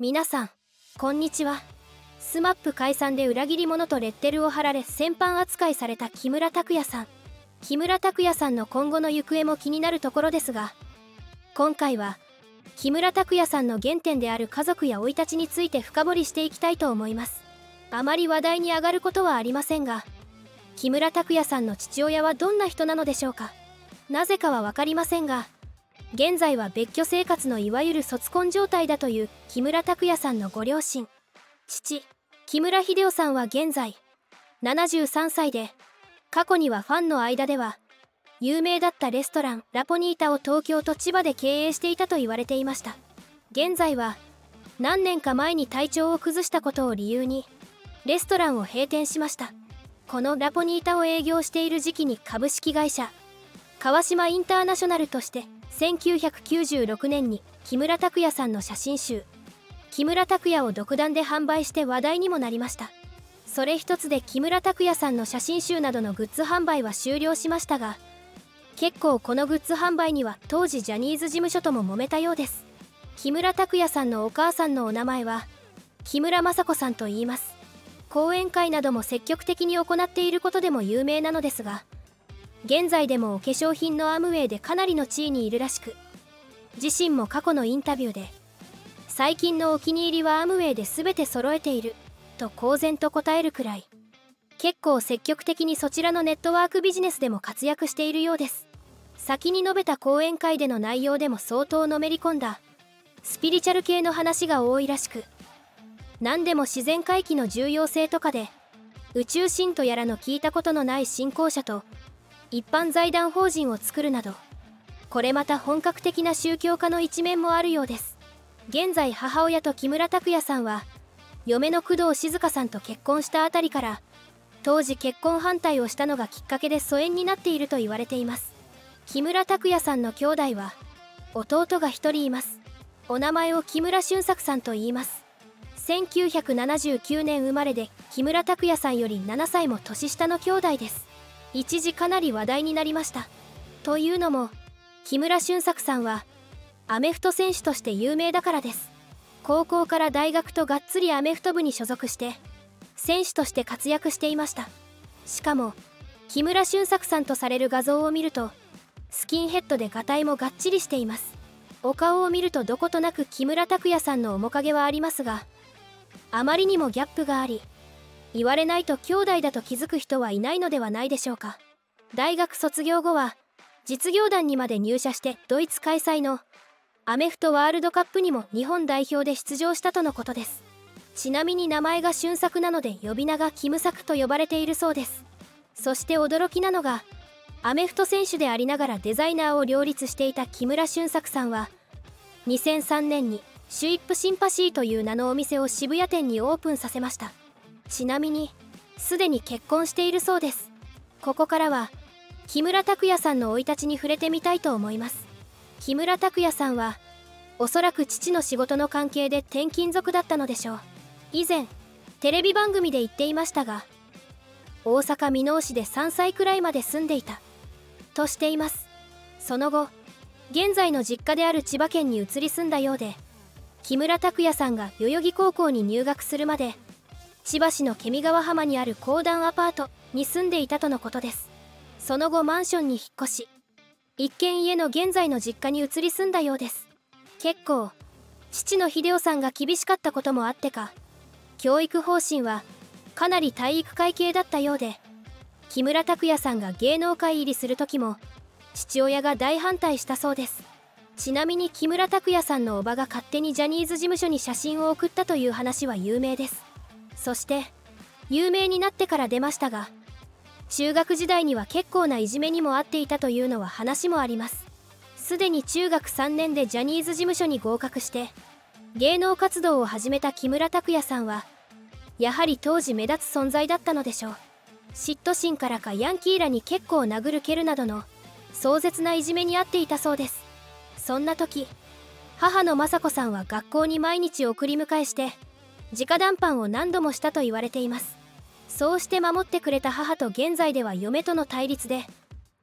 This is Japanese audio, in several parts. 皆さんこんにちは。SMAP解散で裏切り者とレッテルを貼られ戦犯扱いされた木村拓哉さん。木村拓哉さんの今後の行方も気になるところですが、今回は木村拓哉さんの原点である家族や生い立ちについて深掘りしていきたいと思います。あまり話題に上がることはありませんが、木村拓哉さんの父親はどんな人なのでしょうか。なぜかは分かりませんが、現在は別居生活のいわゆる卒婚状態だという木村拓哉さんのご両親。父木村英夫さんは現在73歳で、過去にはファンの間では有名だったレストランラポニータを東京と千葉で経営していたと言われていました。現在は何年か前に体調を崩したことを理由にレストランを閉店しました。このラポニータを営業している時期に株式会社川島インターナショナルとして1996年に木村拓哉さんの写真集「木村拓哉」を独断で販売して話題にもなりました。それ一つで木村拓哉さんの写真集などのグッズ販売は終了しましたが、結構このグッズ販売には当時ジャニーズ事務所とも揉めたようです。木村拓哉さんのお母さんのお名前は木村雅子さんと言います。講演会なども積極的に行っていることでも有名なのですが、現在でもお化粧品のアムウェイでかなりの地位にいるらしく、自身も過去のインタビューで「最近のお気に入りはアムウェイで全て揃えている」と公然と答えるくらい、結構積極的にそちらのネットワークビジネスでも活躍しているようです。先に述べた講演会での内容でも相当のめり込んだスピリチュアル系の話が多いらしく、何でも自然回帰の重要性とかで宇宙神とやらの聞いたことのない信仰者と一般財団法人を作るなど、これまた本格的な宗教家の一面もあるようです。現在母親と木村拓哉さんは嫁の工藤静香さんと結婚したあたりから、当時結婚反対をしたのがきっかけで疎遠になっていると言われています。木村拓哉さんの兄弟は弟が1人います。お名前を木村俊作さんと言います。1979年生まれで、木村拓哉さんより7歳も年下の兄弟です。一時かなり話題になりました。というのも木村俊作さんはアメフト選手として有名だからです。高校から大学とがっつりアメフト部に所属して選手として活躍していました。しかも木村俊作さんとされる画像を見ると、スキンヘッドでガタイもがっちりしています。お顔を見るとどことなく木村拓哉さんの面影はありますが、あまりにもギャップがあり、言われないと兄弟だと気づく人はいないのではないでしょうか。大学卒業後は実業団にまで入社して、ドイツ開催のアメフトワールドカップにも日本代表で出場したとのことです。ちなみに名前が俊作なので、呼び名がキム作と呼ばれているそうです。そして驚きなのが、アメフト選手でありながらデザイナーを両立していた木村俊作さんは2003年にシュイップシンパシーという名のお店を渋谷店にオープンさせました。ちなみにすでに結婚しているそうです。ここからは木村拓哉さんの生い立ちに触れてみたいと思います。木村拓哉さんはおそらく父の仕事の関係で転勤族だったのでしょう。以前テレビ番組で言っていましたが、大阪箕面市で3歳くらいまで住んでいたとしています。その後現在の実家である千葉県に移り住んだようで、木村拓哉さんが代々木高校に入学するまで千葉市のケミ川浜にある公団アパートに住んでいたとのことです。その後マンションに引っ越し、一軒家の現在の実家に移り住んだようです。結構父の英夫さんが厳しかったこともあってか、教育方針はかなり体育会系だったようで、木村拓哉さんが芸能界入りする時も父親が大反対したそうです。ちなみに木村拓哉さんの叔母が勝手にジャニーズ事務所に写真を送ったという話は有名です。そして有名になってから出ましたが、中学時代には結構ないじめにも遭っていたというのは話もあります。すでに中学3年でジャニーズ事務所に合格して芸能活動を始めた木村拓哉さんは、やはり当時目立つ存在だったのでしょう。嫉妬心からかヤンキーらに結構殴る蹴るなどの壮絶ないじめに遭っていたそうです。そんな時母の雅子さんは学校に毎日送り迎えして直談判を何度もしたと言われています。そうして守ってくれた母と現在では嫁との対立で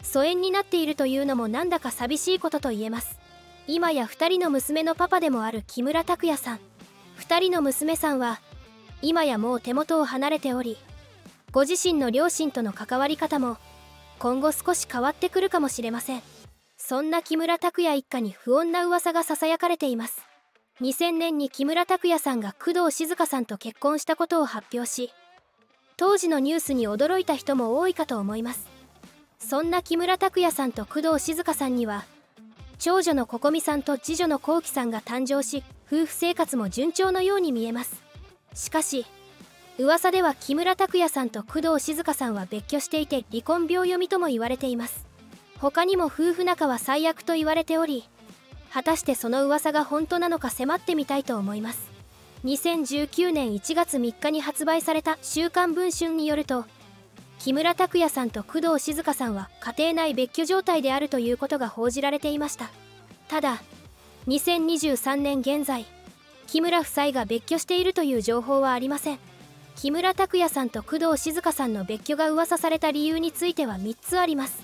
疎遠になっているというのもなんだか寂しいことと言えます。今や2人の娘のパパでもある木村拓哉さん、2人の娘さんは今やもう手元を離れており、ご自身の両親との関わり方も今後少し変わってくるかもしれません。そんな木村拓哉一家に不穏な噂がささやかれています。2000年に木村拓哉さんが工藤静香さんと結婚したことを発表し、当時のニュースに驚いた人も多いかと思います。そんな木村拓哉さんと工藤静香さんには長女の心美さんと次女の幸輝さんが誕生し、夫婦生活も順調のように見えます。しかし噂では木村拓哉さんと工藤静香さんは別居していて離婚秒読みとも言われています。他にも夫婦仲は最悪と言われており、果たしてその噂が本当なのか迫ってみたいと思います。2019年1月3日に発売された「週刊文春」によると、木村拓哉さんと工藤静香さんは家庭内別居状態であるということが報じられていました。ただ2023年現在、木村夫妻が別居しているという情報はありません。木村拓哉さんと工藤静香さんの別居が噂された理由については3つあります。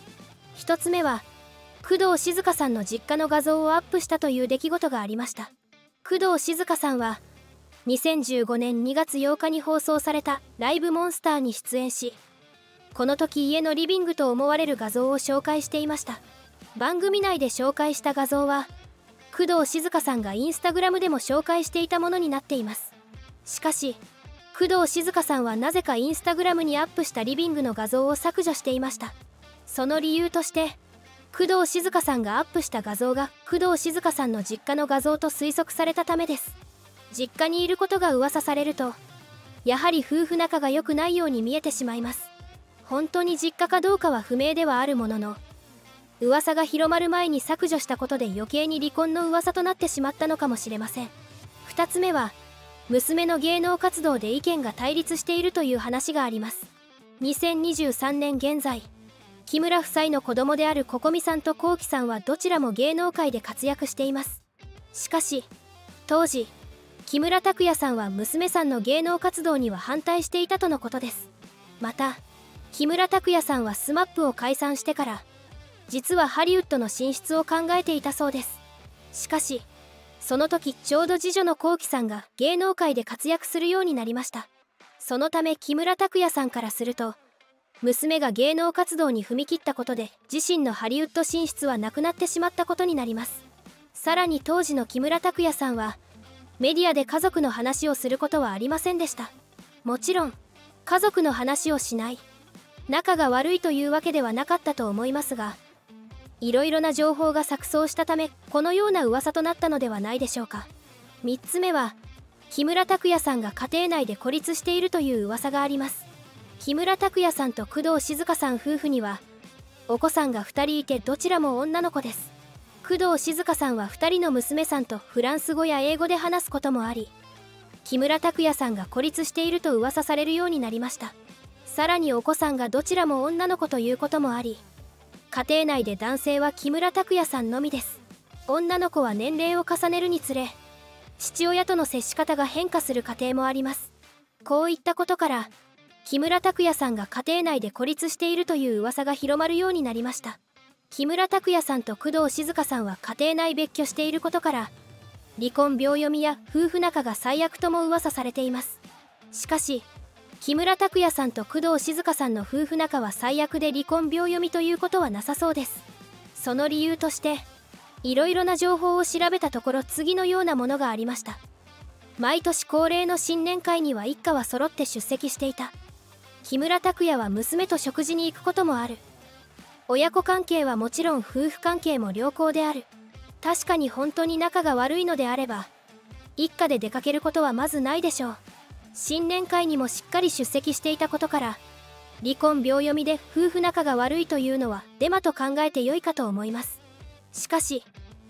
1つ目は工藤静香さんの実家の画像をアップしたという出来事がありました。工藤静香さんは2015年2月8日に放送された「ライブモンスター」に出演し、この時家のリビングと思われる画像を紹介していました。番組内で紹介した画像は工藤静香さんがインスタグラムでも紹介していたものになっています。しかし工藤静香さんはなぜかインスタグラムにアップしたリビングの画像を削除していました。その理由として、工藤静香さんがアップした画像が工藤静香さんの実家の画像と推測されたためです。実家にいることが噂されると、やはり夫婦仲が良くないように見えてしまいます。本当に実家かどうかは不明ではあるものの、噂が広まる前に削除したことで余計に離婚の噂となってしまったのかもしれません。2つ目は娘の芸能活動で意見が対立しているという話があります。2023年現在、木村夫妻の子供である心美さんと幸輝さんはどちらも芸能界で活躍しています。しかし当時木村拓哉さんは娘さんの芸能活動には反対していたとのことです。また木村拓哉さんはSMAPを解散してから実はハリウッドの進出を考えていたそうです。しかしその時ちょうど次女の幸輝さんが芸能界で活躍するようになりました。そのため木村拓哉さんからすると、娘が芸能活動に踏み切ったことで自身のハリウッド進出はなくなってしまったことになります。さらに当時の木村拓哉さんはメディアで家族の話をすることはありませんでした。もちろん家族の話をしない仲が悪いというわけではなかったと思いますが、いろいろな情報が錯綜したためこのような噂となったのではないでしょうか。3つ目は木村拓哉さんが家庭内で孤立しているという噂があります。木村拓哉さんと工藤静香さん夫婦にはお子さんが2人いて、どちらも女の子です。工藤静香さんは2人の娘さんとフランス語や英語で話すこともあり、木村拓哉さんが孤立していると噂されるようになりました。さらにお子さんがどちらも女の子ということもあり、家庭内で男性は木村拓哉さんのみです。女の子は年齢を重ねるにつれ父親との接し方が変化する家庭もあります。こういったことから木村拓哉さんが家庭内で孤立しているという噂が広まるようになりました。木村拓哉さんと工藤静香さんは家庭内別居していることから離婚秒読みや夫婦仲が最悪とも噂されています。しかし木村拓哉さんと工藤静香さんの夫婦仲は最悪で離婚秒読みということはなさそうです。その理由としていろいろな情報を調べたところ、次のようなものがありました。毎年恒例の新年会には一家は揃って出席していた。木村拓哉は娘と食事に行くこともある。親子関係はもちろん夫婦関係も良好である。確かに本当に仲が悪いのであれば一家で出かけることはまずないでしょう。新年会にもしっかり出席していたことから、離婚秒読みで夫婦仲が悪いというのはデマと考えて良いかと思います。しかし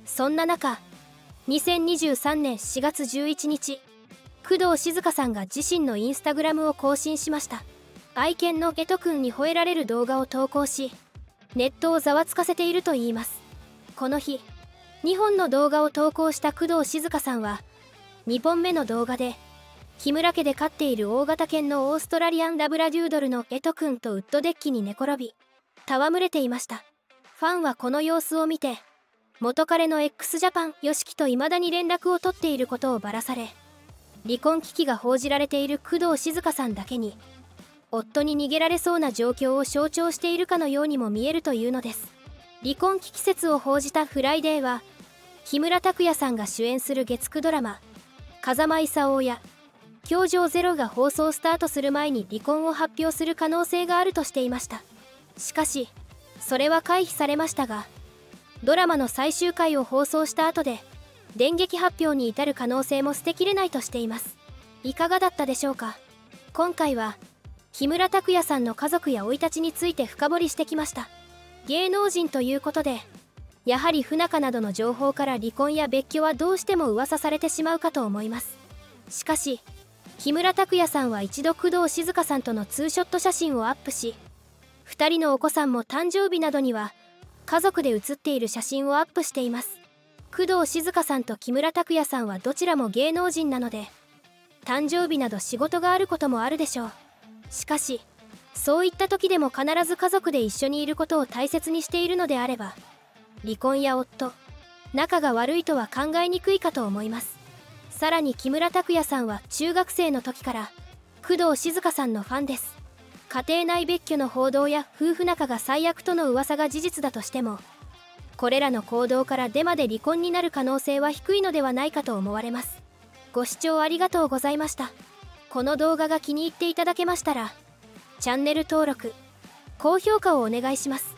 そんな中、2023年4月11日工藤静香さんが自身のインスタグラムを更新しました。愛犬のゲト君に吠えられる動画を投稿し、ネットをざわつかせているといいます。この日2本の動画を投稿した工藤静香さんは2本目の動画で、木村家で飼っている大型犬のオーストラリアンラブラデュードルのゲト君とウッドデッキに寝転び戯れていました。ファンはこの様子を見て、元彼の x ジャパン Yoshiki と未だに連絡を取っていることをばらされ、離婚危機が報じられている工藤静香さんだけに、夫に逃げられそうな状況を象徴しているかのようにも見えるというのです。離婚危機説を報じた「フライデー」は、木村拓哉さんが主演する月9ドラマ「風間功や教場ゼロ」が放送スタートする前に離婚を発表する可能性があるとしていました。しかしそれは回避されましたが、ドラマの最終回を放送した後で電撃発表に至る可能性も捨てきれないとしています。いかがだったでしょうか。今回は木村拓哉さんの家族や生い立ちについて深掘りしてきました。芸能人ということで、やはり不仲などの情報から離婚や別居はどうしても噂されてしまうかと思います。しかし木村拓哉さんは一度工藤静香さんとのツーショット写真をアップし、2人のお子さんも誕生日などには家族で写っている写真をアップしています。工藤静香さんと木村拓哉さんはどちらも芸能人なので、誕生日など仕事があることもあるでしょう。しかしそういった時でも必ず家族で一緒にいることを大切にしているのであれば、離婚や夫、仲が悪いとは考えにくいかと思います。さらに木村拓哉さんは中学生の時から工藤静香さんのファンです。家庭内別居の報道や夫婦仲が最悪との噂が事実だとしても、これらの行動からデマで離婚になる可能性は低いのではないかと思われます。ご視聴ありがとうございました。この動画が気に入っていただけましたら、チャンネル登録、高評価をお願いします。